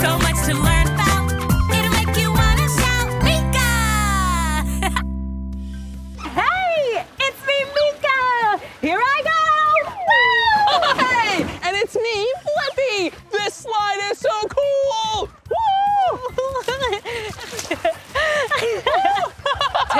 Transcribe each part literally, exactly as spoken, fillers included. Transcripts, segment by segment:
so much to learn about. It'll make you want to shout, Meekah! Hey, it's me, Meekah! Here I go! Woo! Hey, and it's me, Flippy! This slide is so cool! Woo!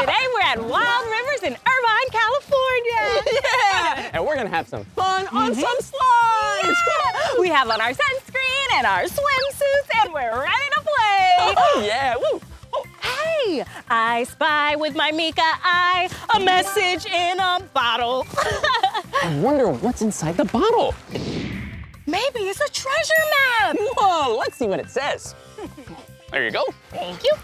Today we're at Wild Rivers in Irvine, California. Yeah, and we're gonna have some fun on mm-hmm. some slides. Yeah. We have on our sunscreen and our swimsuits, and we're ready to play. Oh yeah! Woo. Oh. Hey, I spy with my Meekah eye a message in a bottle. I wonder what's inside the bottle. Maybe it's a treasure map. Whoa! Let's see what it says. There you go. Thank you.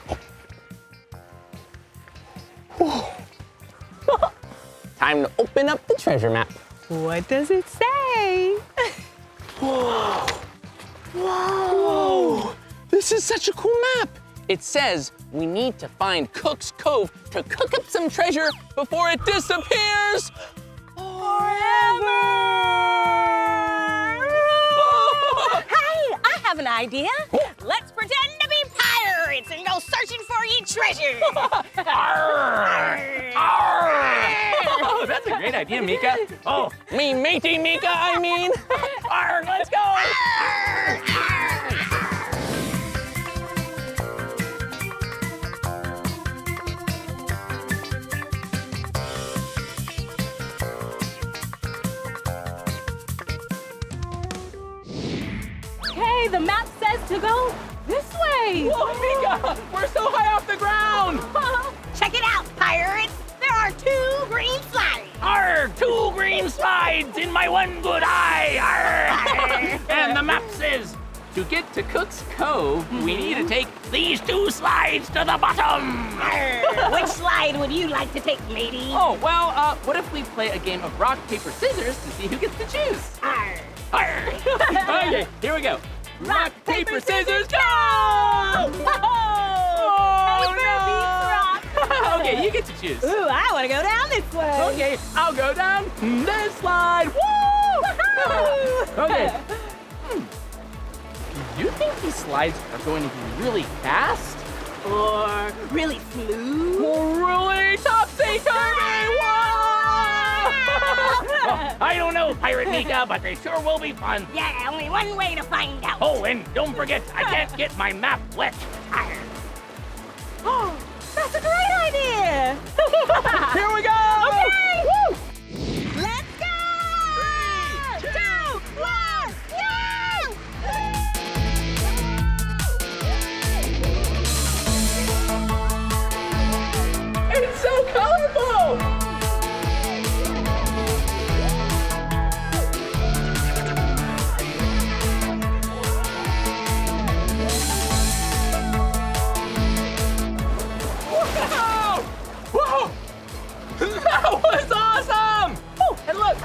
Time to open up the treasure map. What does it say? Whoa. Whoa! Whoa! This is such a cool map. It says we need to find Cook's Cove to cook up some treasure before it disappears forever. Hey, I have an idea. Let's pretend to be pirates and go searching for your treasure. Arr, arr. Oh, that's a great idea, Meekah. Oh, me matey Meekah, I mean. Arr, let's go. Arr, arr. Okay, the map says to go this way. Whoa, Meekah, we're so high off the ground. Check it out, pirates. There are two green slides. Arr, two green slides in my one good eye. Arr. And the map says, to get to Cook's Cove, mm-hmm. we need to take these two slides to the bottom. Arr. Which slide would you like to take, lady? Oh, well, uh, what if we play a game of rock, paper, scissors to see who gets to choose? Arr. Arr. Okay, here we go. Rock, rock paper, paper, scissors, go! Oh, paper, no. Okay, you get to choose. Ooh, I want to go down this way. Okay, I'll go down this slide. Woo! Okay. Hmm. Do you think these slides are going to be really fast? Or really smooth? Or really topsy-turvy? Whoa! Well, I don't know, Pirate Meekah, but they sure will be fun. Yeah, only one way to find out. Oh, and don't forget, I can't get my map wet. Oh. That's a great idea! Here we go! Okay! Woo. Let's go! Three, two, two one, go! It's so colorful! That was awesome! Ooh, and look,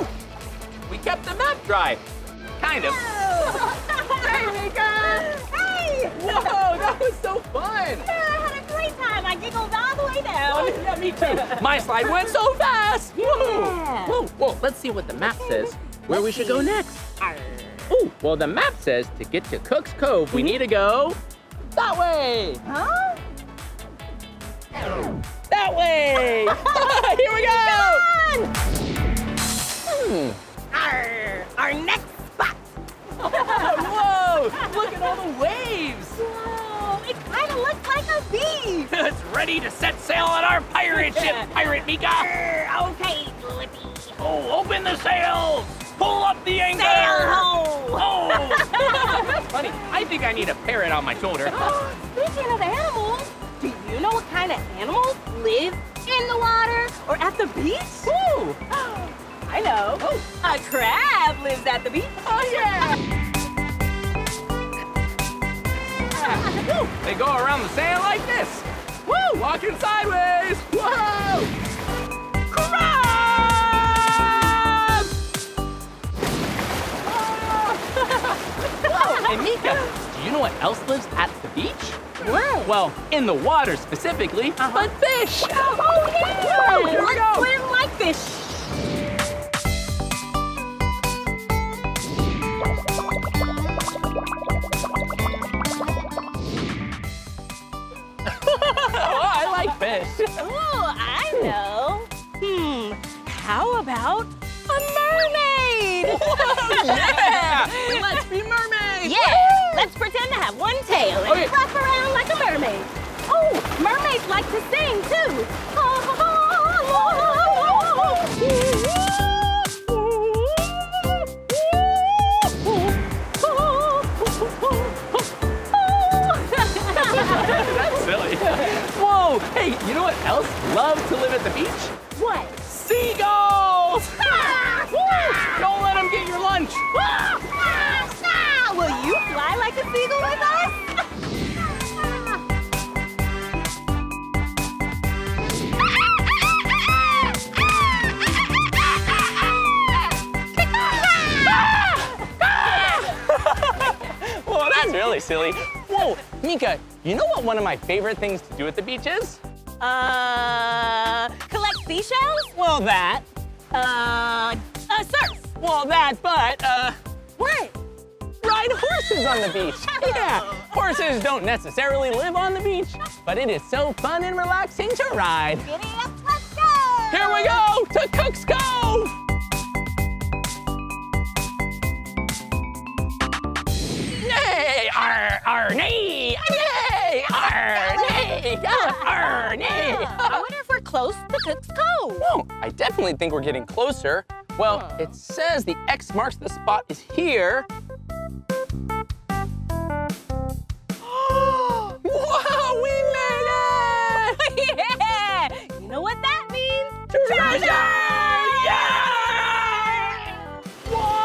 ooh, we kept the map dry, kind of. Hey, Meekah! Hey! Whoa, that was so fun! Yeah, I had a great time. I giggled all the way down. Oh, yeah, me too. My slide went so fast. Yeah. Whoa! Whoa! Whoa! Let's see what the map says. Where Let's we should see. go next? Ooh, well, the map says to get to Cook's Cove, we need to go that way. Huh? Oh. That way! Here we go! Hmm. Our, our next spot! Whoa! Look at all the waves! Whoa! It kind of looks like a beach! It's ready to set sail on our pirate ship, Pirate Meekah! Okay, Flippy. Oh, open the sails! Pull up the anchor! Sail ho! Oh! That's funny. I think I need a parrot on my shoulder. Speaking of animals, do you know what kind of animals live in the water or at the beach? Ooh. I know. Oh. A crab lives at the beach. Oh, yeah. They go around the sand like this. Woo! Walking sideways. Whoa! Crab! Oh. And Meekah, do you know what else lives at the beach? Whoa. Well, in the water specifically, uh -huh. but fish. Oh, yeah! Here we go. Swim like fish. just like to sing, too. That's silly. Whoa, hey, you know what else loves to live at the beach? What? Seagulls! Don't let them get your lunch. Will you fly like a seagull with us? Well, that's really silly. Whoa, Meekah, you know what one of my favorite things to do at the beach is? Uh, collect seashells? Well, that. Uh, uh surf. Well, that, but, uh. What? Ride horses on the beach. Yeah, horses don't necessarily live on the beach, but it is so fun and relaxing to ride. Giddy up, let's go! Here we go to Cook's Cove. Nay, ar, ar, nay, nay, ar, nay, ar, nay. I wonder if we're close to Cook's Cove. Oh, I definitely think we're getting closer. Well, oh. It says the X marks the spot is here. Whoa, we made it! Yeah! You know what that means? Treasure! Yeah! Whoa!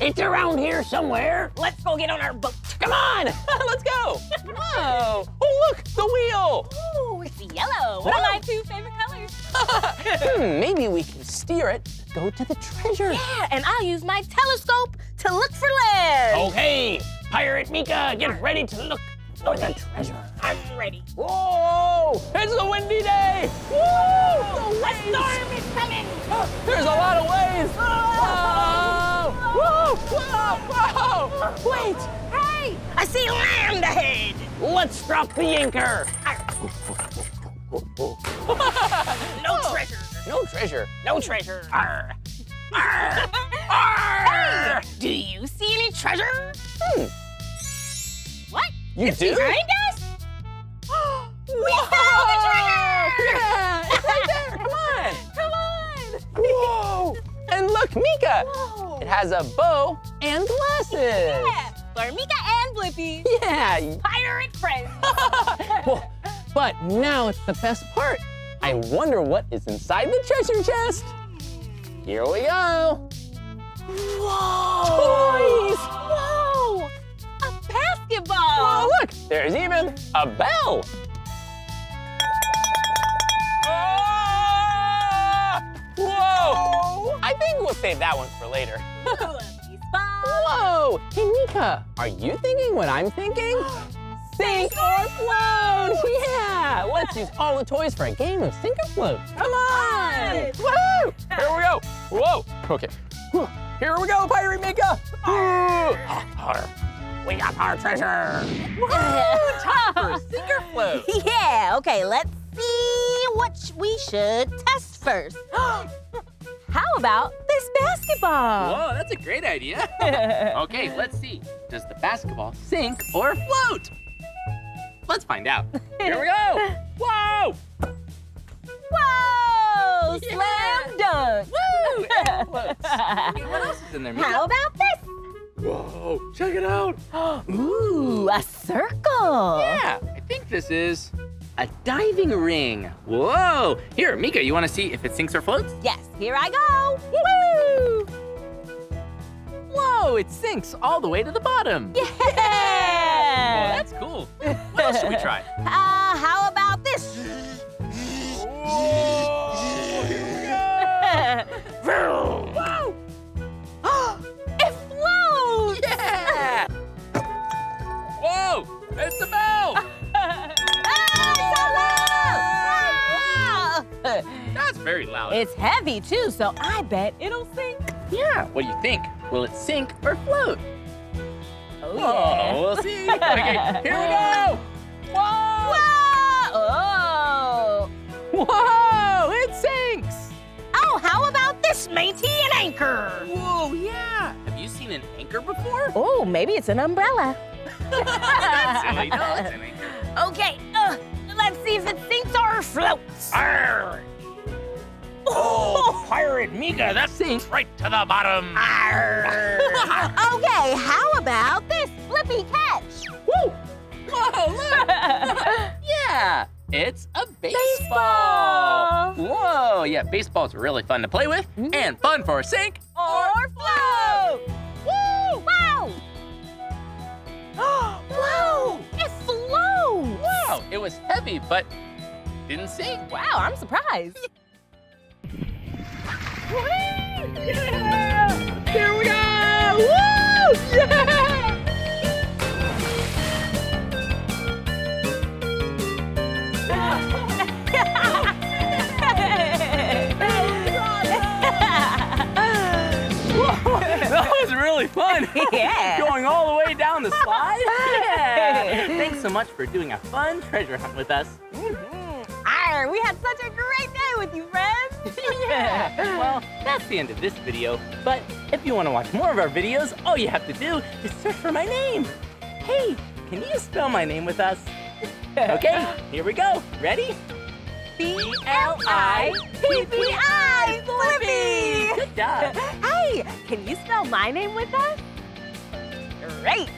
It's around here somewhere. Let's go get on our boat. Come on, let's go. Whoa, oh look, the wheel. Ooh, it's yellow, one Whoa. Of my two favorite colors. hmm, maybe we can steer it to go to the treasure. Yeah, and I'll use my telescope to look for land. Okay, Pirate Meekah, get ready to look for the treasure. I'm ready. Whoa, it's a windy day. Woo, the waves. A storm is coming. Oh, there's a lot of waves. Oh. Whoa, whoa, whoa! Wait! Hey! I see land ahead! Let's drop the anchor! No treasure! No treasure! No treasure! Arr! Arr! Arr! Hey, do you see any treasure? Hmm. What? You it's do? Behind us? We found the treasure! Yeah! It's right there! Come on! Come on! Whoa! And look, Meekah! Whoa. It has a bow and glasses. Yeah, for Meekah and Blippi. Yeah. Pirate friends. Well, but now it's the best part. I wonder what is inside the treasure chest. Here we go. Whoa. Toys. Whoa, a basketball. Whoa, look, there's even a bell. Whoa! I think we'll save that one for later. Whoa! Hey, Meekah, are you thinking what I'm thinking? Sink or float! Yeah! Let's use all the toys for a game of sink or float. Come on! Woo! Here we go! Whoa! Okay. Here we go, Pirate Meekah! We got our treasure! Woo! Time for a sink or float! Yeah, okay, let's see what we should test first. How about this basketball? Whoa, that's a great idea. Okay, let's see. Does the basketball sink or float? Let's find out. Here we go. Whoa! Whoa! Yeah. Slam dunk. Woo! It floats. Okay, what else is in there, Meekah? How about this? Whoa, check it out. Ooh, a circle. Yeah, I think this is a diving ring. Whoa! Here, Meekah, you want to see if it sinks or floats? Yes, here I go. Woo! Whoa, it sinks all the way to the bottom. Yeah! Yeah. Whoa, that's cool. What else should we try? Uh, how about this? Whoa, here we go! Whoa! It floats! Yeah! Whoa, it's the bell! That's very loud. It's heavy too, so I bet it'll sink. Yeah, what do you think? Will it sink or float? Oh, yeah. Whoa, we'll see. Okay, here we go. Whoa! Whoa! Oh. Whoa, it sinks. Oh, how about this, matey, an anchor? Whoa, yeah. Have you seen an anchor before? Oh, maybe it's an umbrella. That's silly. No, it's an anchor. Okay, uh, let's see if it sinks or floats. Arr. Oh, Pirate Meekah, that sinks right to the bottom. Okay, how about this flippy catch? Woo! Whoa, look! Yeah, it's a baseball. baseball. Whoa, yeah, baseball's really fun to play with mm-hmm. and fun for sink or, or float. Woo! Wow! Whoa! It's slow. Wow, it was heavy, but didn't sink. Wow, I'm surprised. Yeah! Here we go! Woo! Yeah! That was really fun. Yeah. Going all the way down the slide. Yeah. Thanks so much for doing a fun treasure hunt with us. Mm-hmm. Arr, we had such a great day with you, friends. Yeah. Well, that's the end of this video, but if you want to watch more of our videos, all you have to do is search for my name. Hey, can you spell my name with us? Okay, here we go. Ready? B L I P P I, Blippi! Good job. Hey, can you spell my name with us? Great.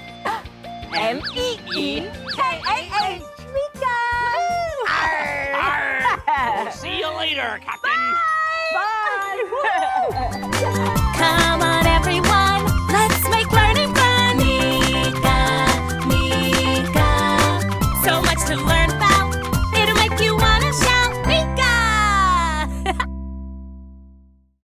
M E E K A H, Meekah! We'll see you later, Captain. Bye. Bye. Bye.